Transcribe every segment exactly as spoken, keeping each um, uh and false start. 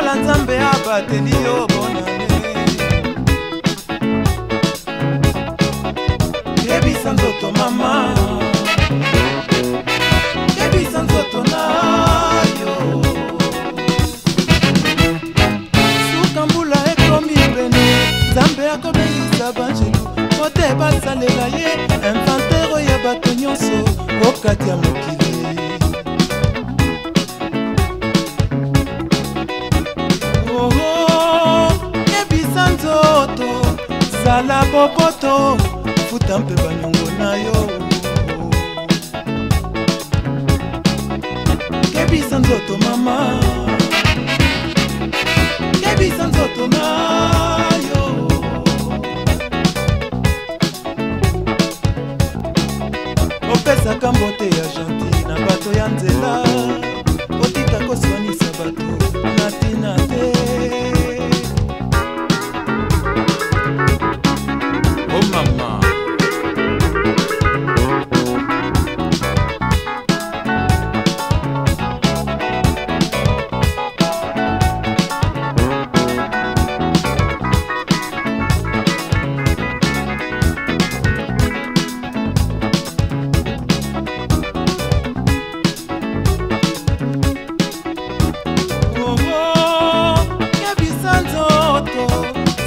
lokola nzambe abateli yo bonane. Kebisa Nzoto mama, Kebisa Nzoto nayo. Sukambula ekomi bene, nzambe akobelisa banjelu mote basalela ye inventero ya bato nyonso okati ya mokili. Sala popoto, futa mpe banyongo na yo. Kebisa Nzoto mama, Kebisa Nzoto na yo. Opesa kambote ya gentil na bato ya nzela, otika koswanisa bato na tina te.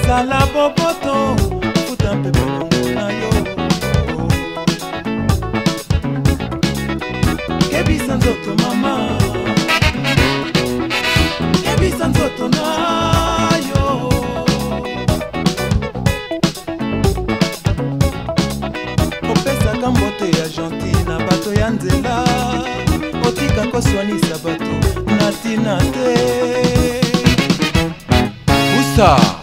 Sala popoto, futa mpe banyongo na yo. Kebisa Nzoto mama, Kebisa Nzoto na yo. Opesaka mbote ya gentil na bato ya nzela, otika koswanisa bato na tina te. Usa